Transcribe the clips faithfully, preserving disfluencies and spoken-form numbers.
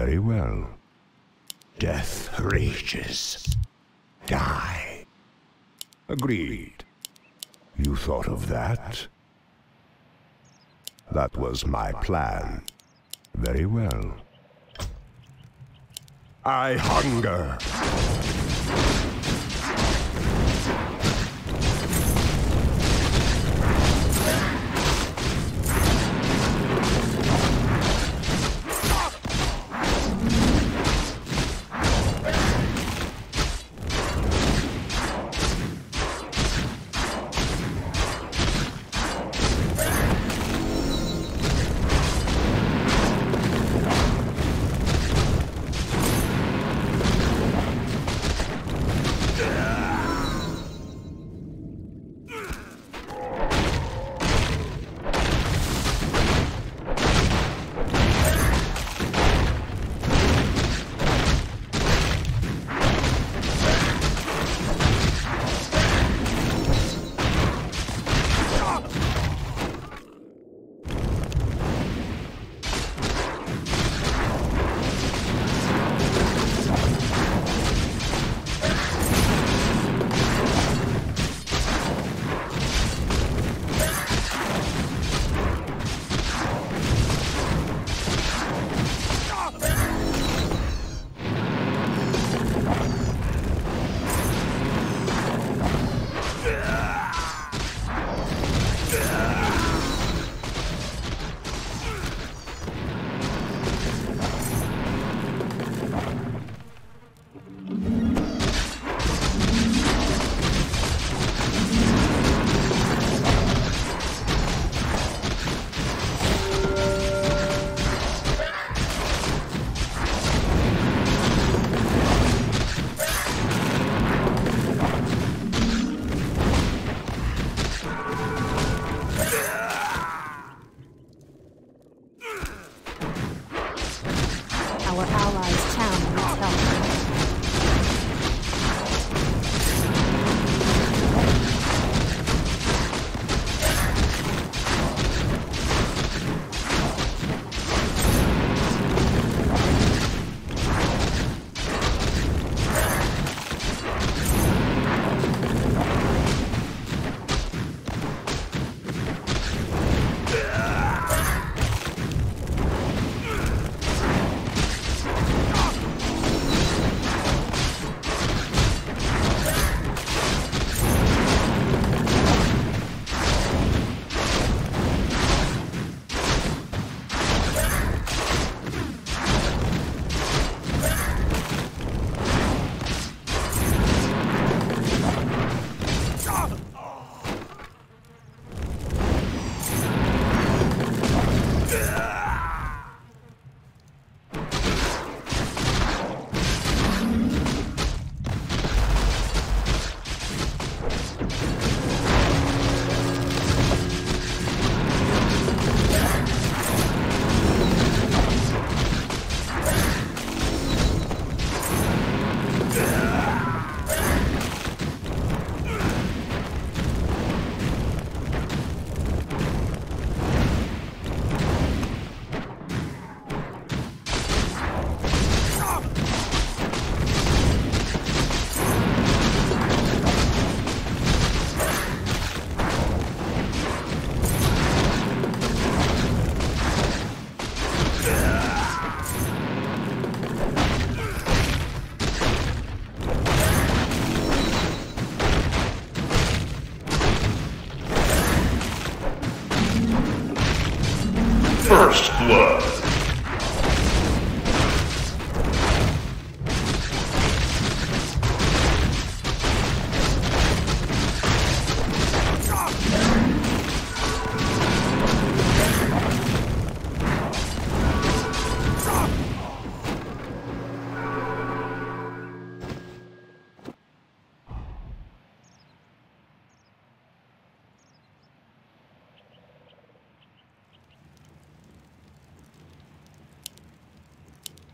Very well. Death rages. Die. Agreed. You thought of that? That was my plan. Very well. I hunger! First blood.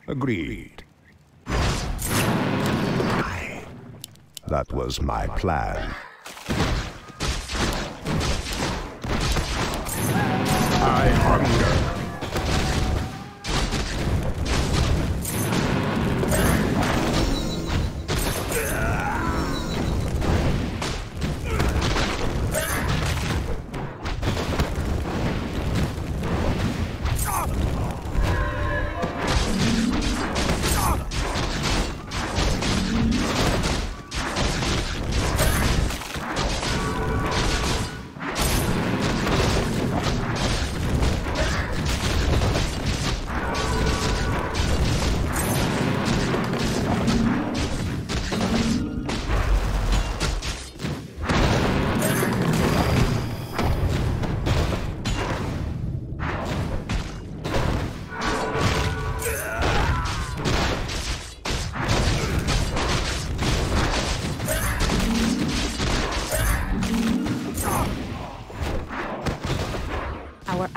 Agreed. That was my plan. I hunger.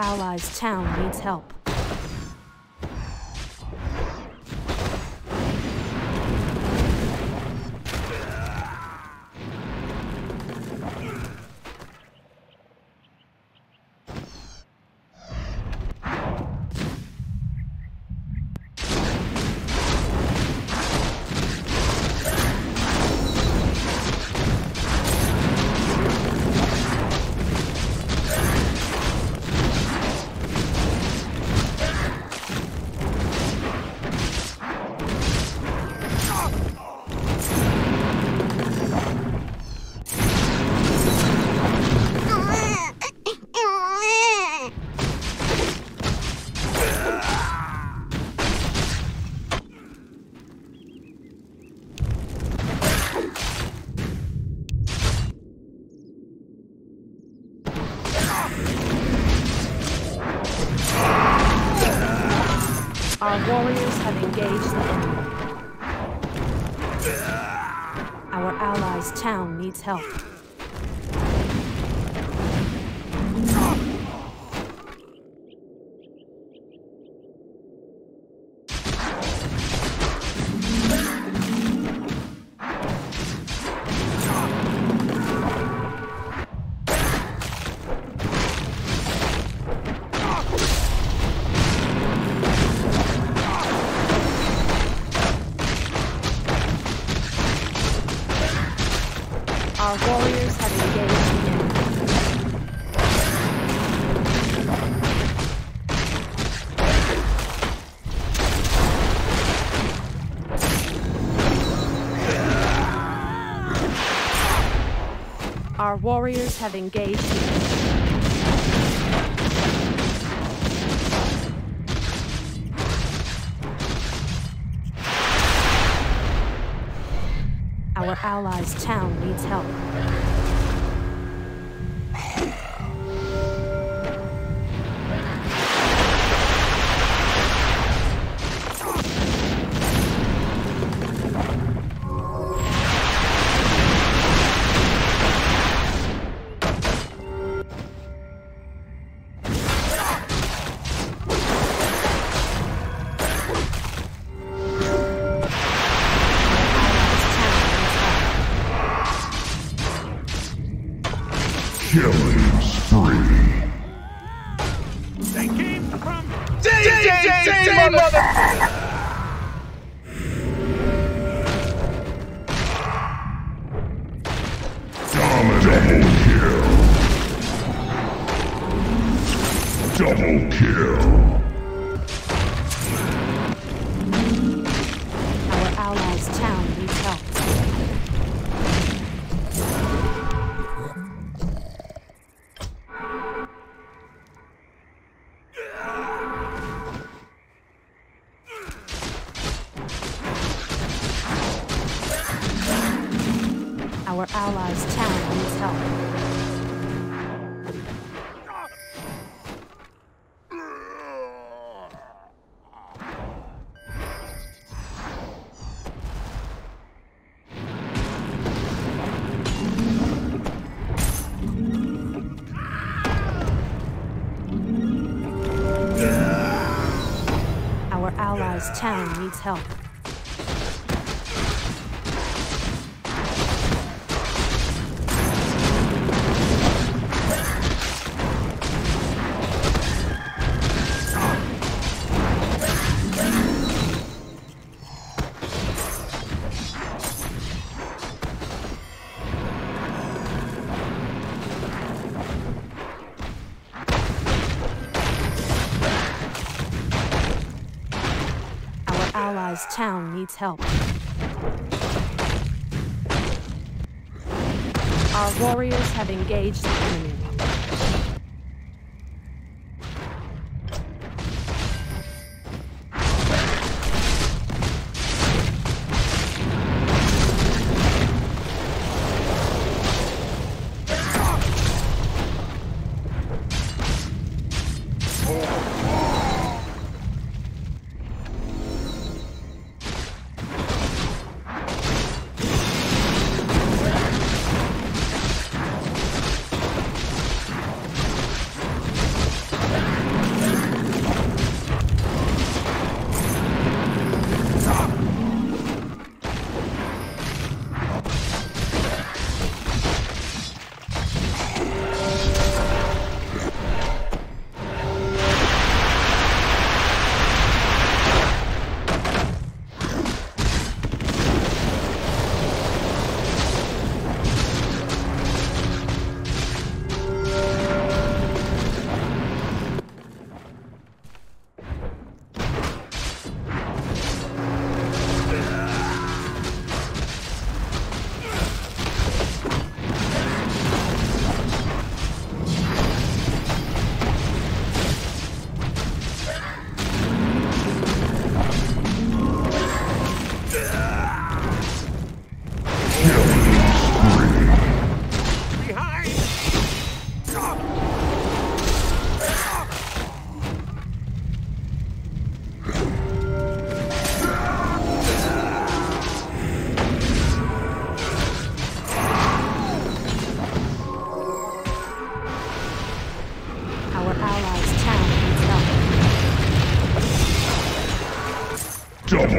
allies' town needs help. Our warriors have engaged the enemy. Our allies' town needs help. Our warriors have engaged the enemy. Our warriors have engaged the enemy. Our allies' town needs help. Killing spree. They came from D J J, mother. Double kill. Double kill. Our allies' town needs help. Our allies' town needs help. Our allies' town needs help. Allies' town needs help. Our warriors have engaged the enemy.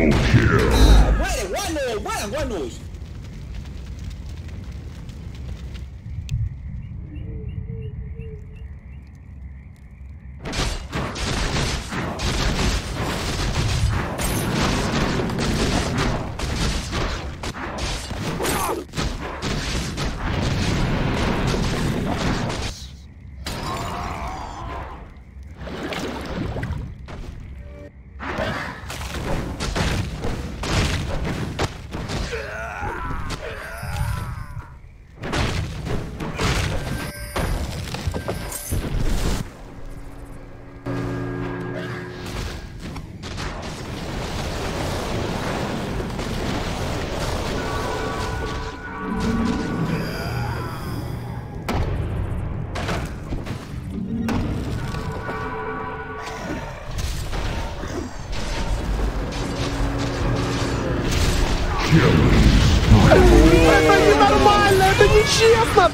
Triple kill. Wait, one nose, one, one nose. Честно!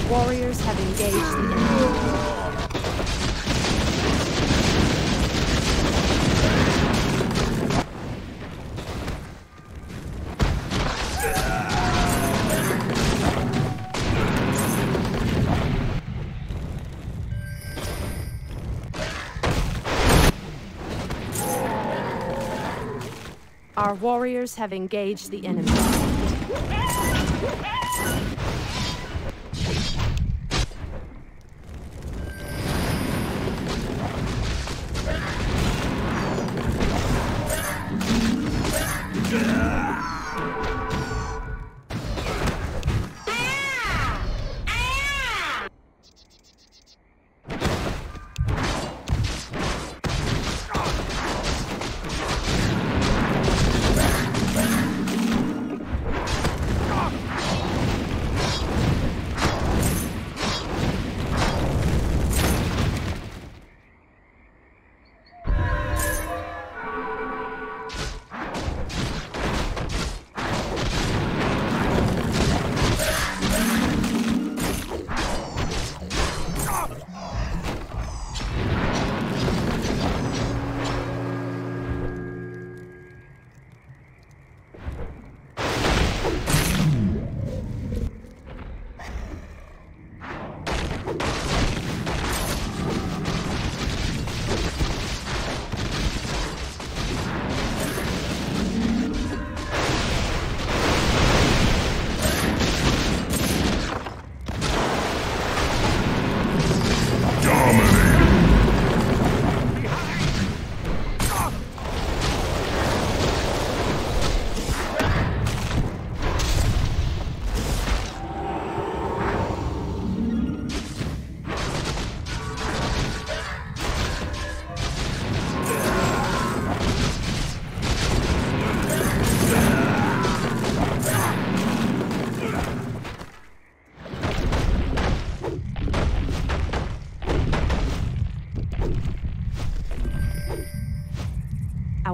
Warriors have engaged the enemy. Our warriors have engaged the enemy.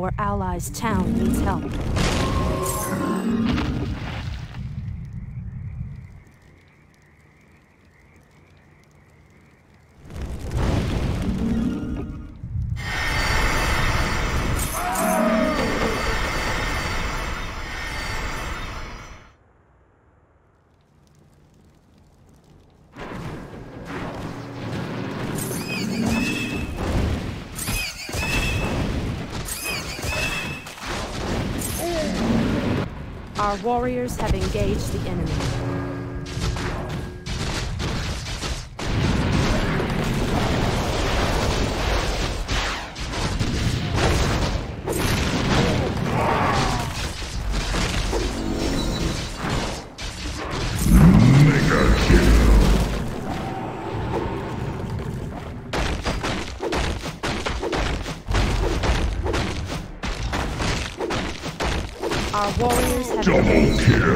Our allies' town needs help. Our warriors have engaged the enemy. Our warriors have double engaged. Kill.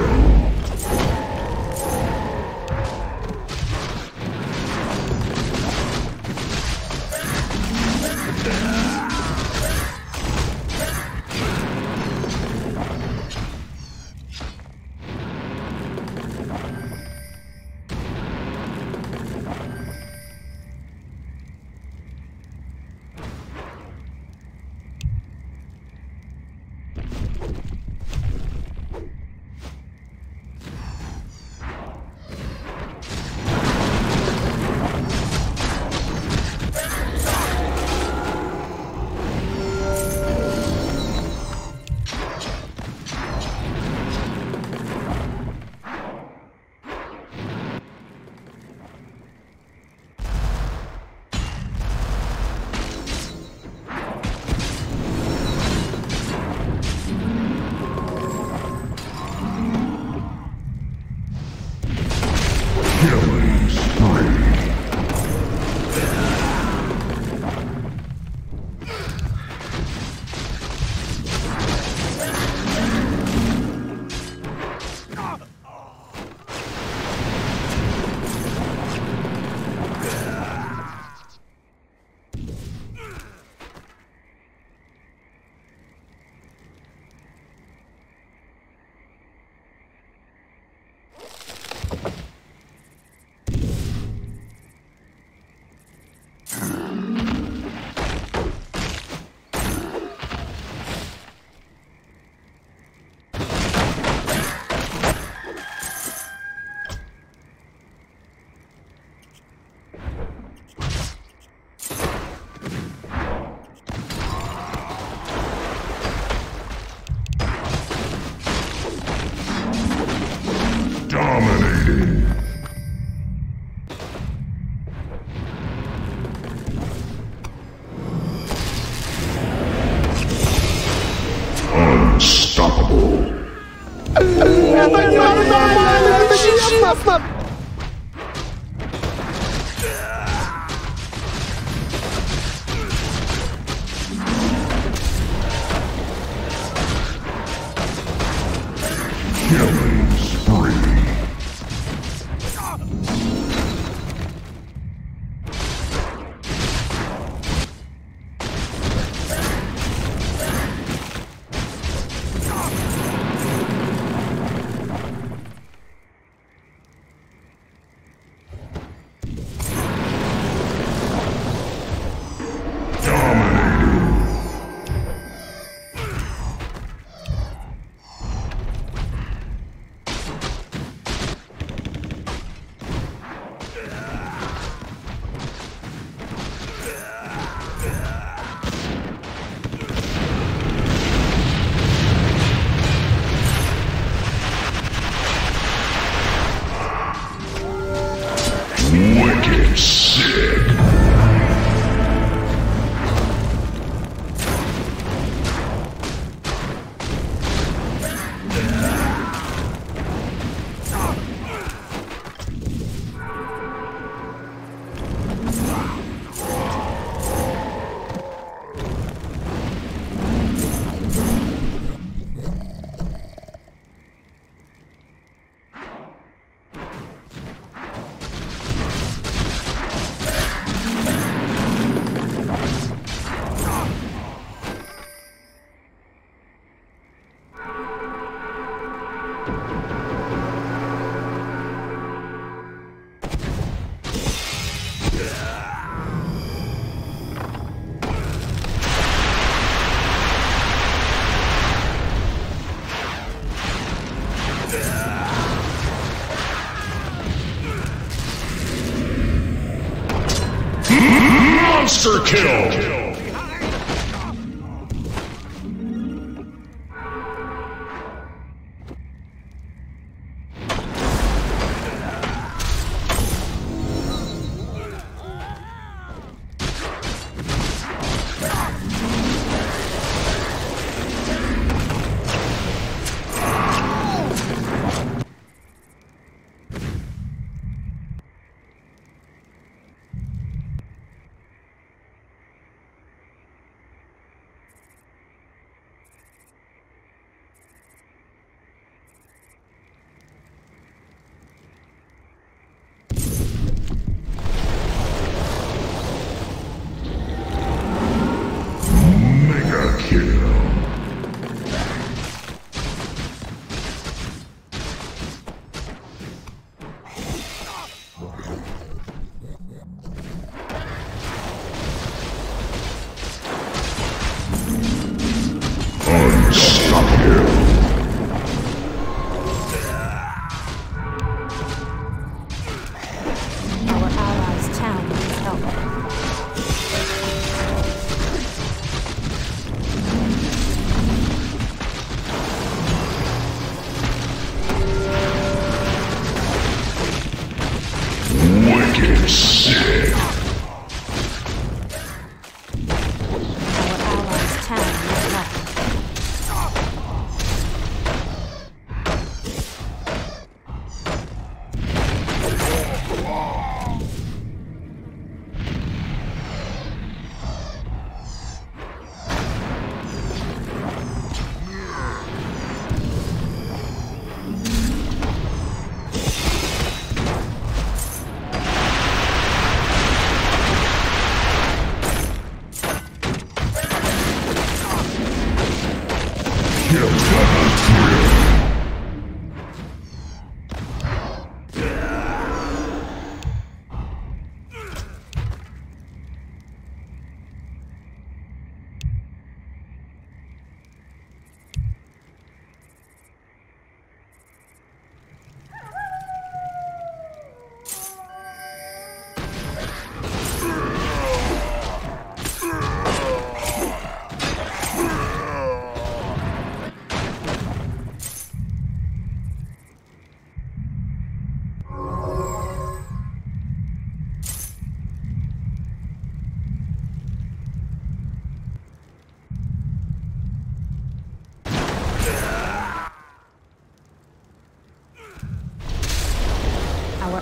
Monster kill! kill.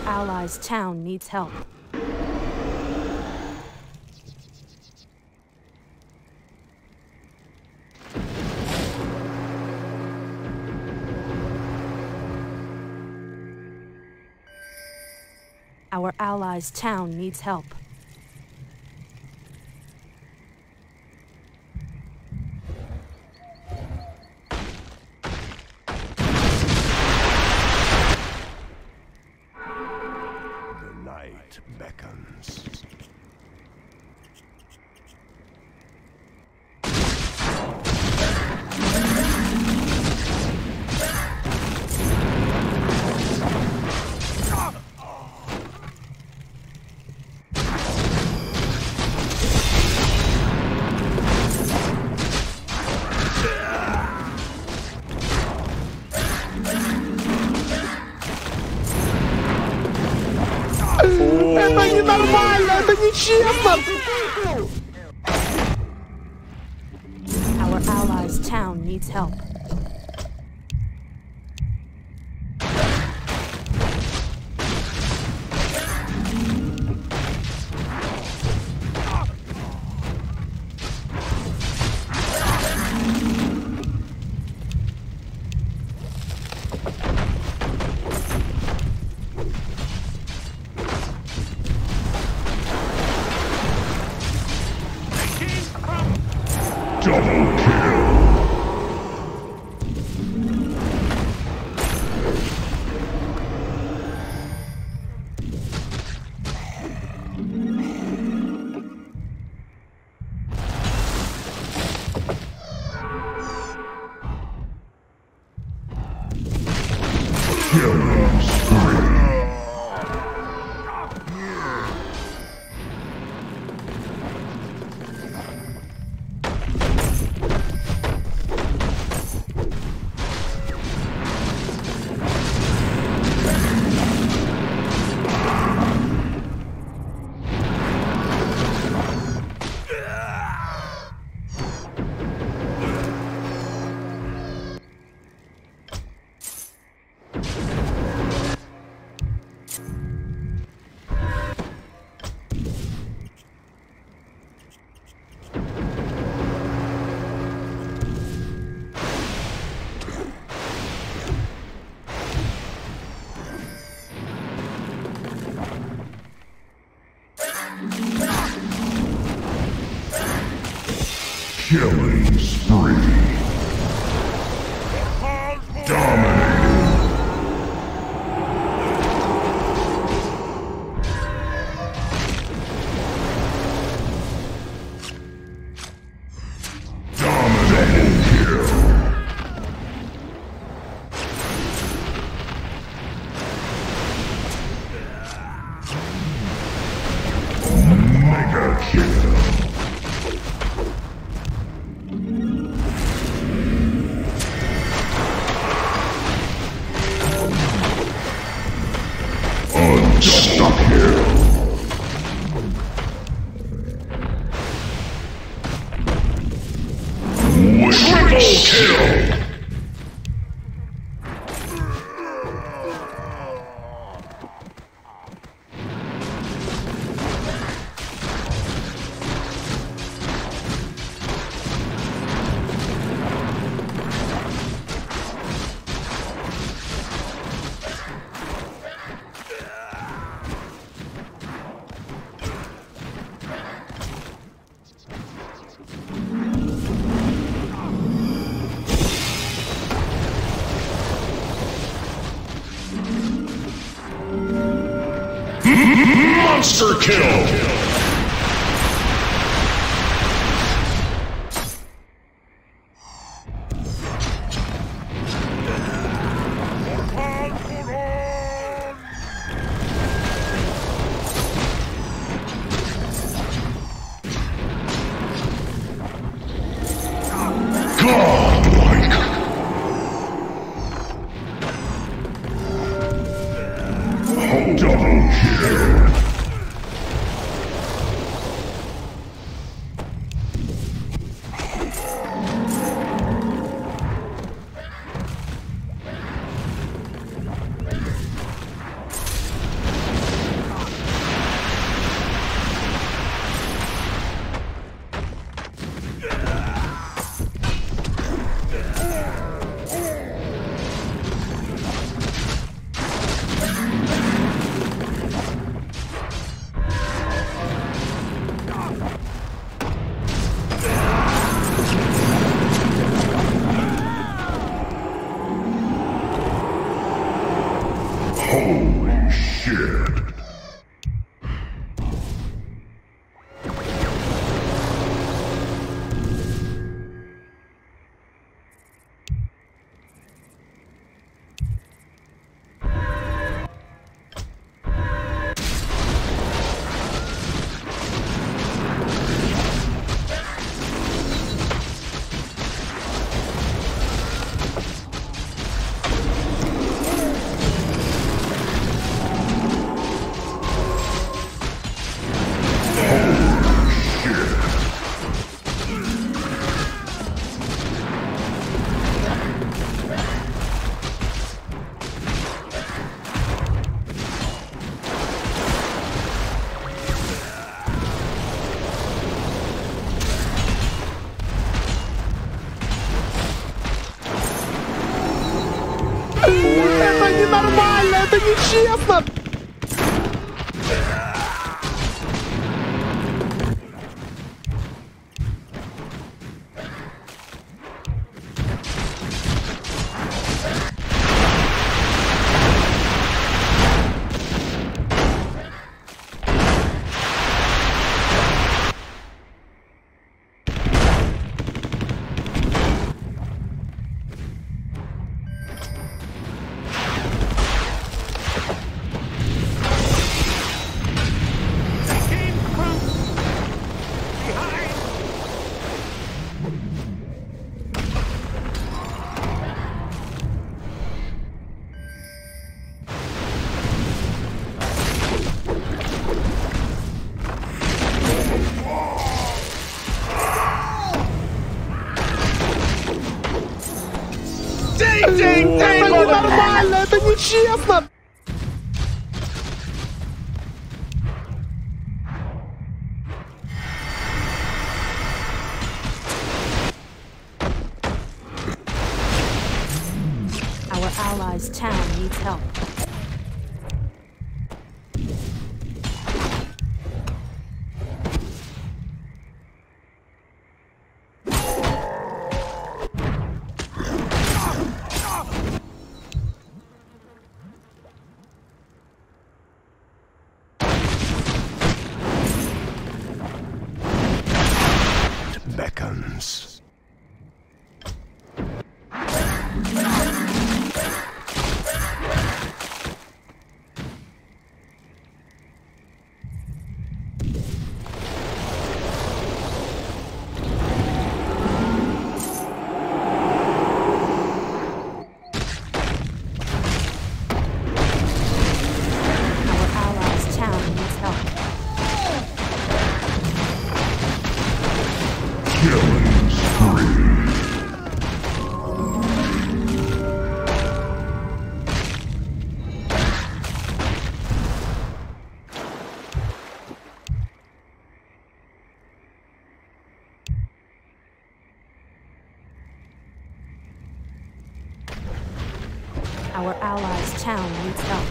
Allies' town needs help. Our allies' town needs help. Our allies' town needs help. Killing spree. Dominating. Dominating kill. Kill! Monster kill! Нормально, это нечестно! Нормально, это нечестно! Our allies' town needs help. Beckons. Our allies' town needs help.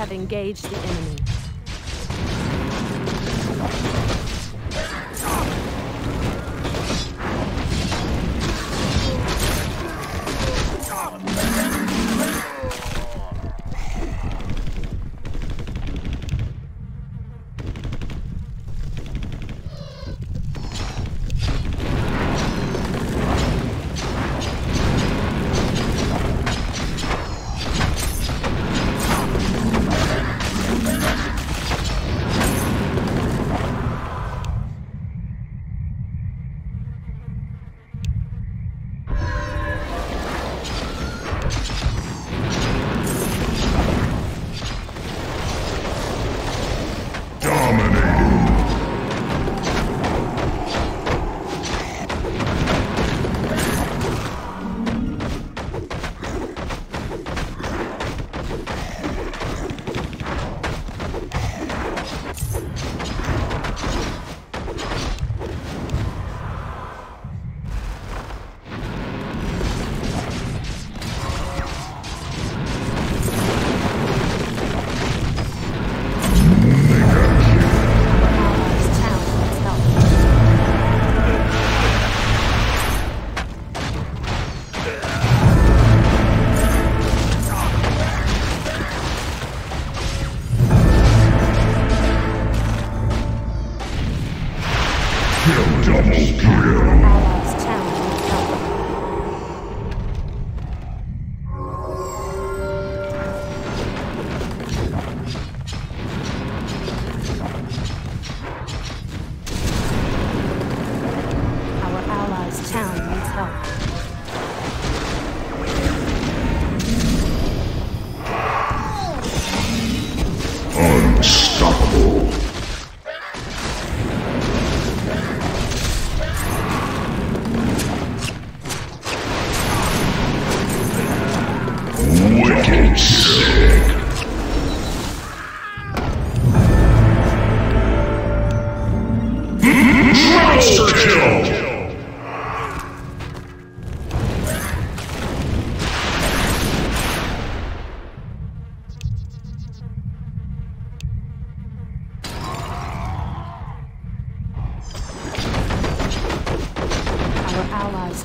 Have engaged the enemy.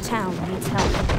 Town needs help.